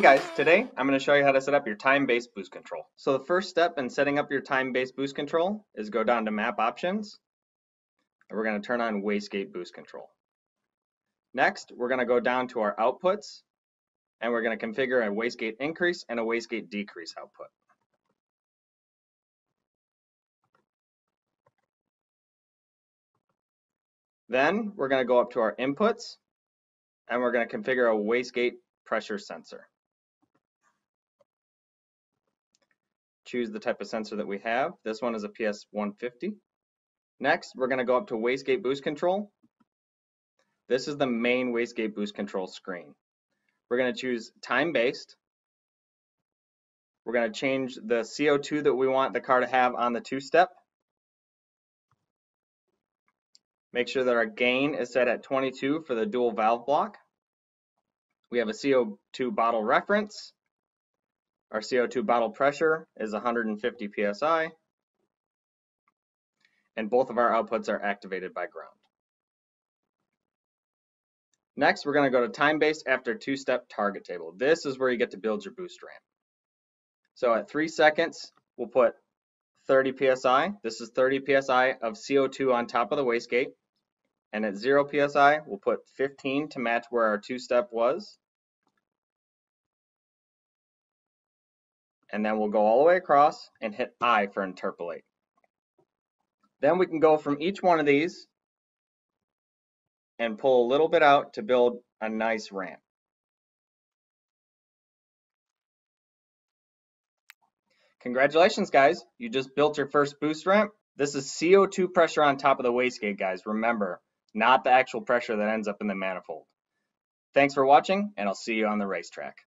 Hey guys, today I'm going to show you how to set up your time-based boost control. So the first step in setting up your time-based boost control is go down to map options, and we're going to turn on wastegate boost control. Next, we're going to go down to our outputs, and we're going to configure a wastegate increase and a wastegate decrease output. Then we're going to go up to our inputs, and we're going to configure a wastegate pressure sensor. Choose the type of sensor that we have. This one is a PS150. Next, we're going to go up to wastegate boost control. This is the main wastegate boost control screen. We're going to choose time-based. We're going to change the CO2 that we want the car to have on the two-step. Make sure that our gain is set at 22 for the dual valve block. We have a CO2 bottle reference. Our CO2 bottle pressure is 150 psi. And both of our outputs are activated by ground. Next, we're going to go to time-based after two-step target table. This is where you get to build your boost ramp. So at 3 seconds, we'll put 30 psi. This is 30 psi of CO2 on top of the wastegate. And at 0 psi, we'll put 15 to match where our two-step was. And then we'll go all the way across and hit I for interpolate. Then we can go from each one of these and pull a little bit out to build a nice ramp. Congratulations, guys. You just built your first boost ramp. This is CO2 pressure on top of the wastegate, guys. Remember, not the actual pressure that ends up in the manifold. Thanks for watching, and I'll see you on the racetrack.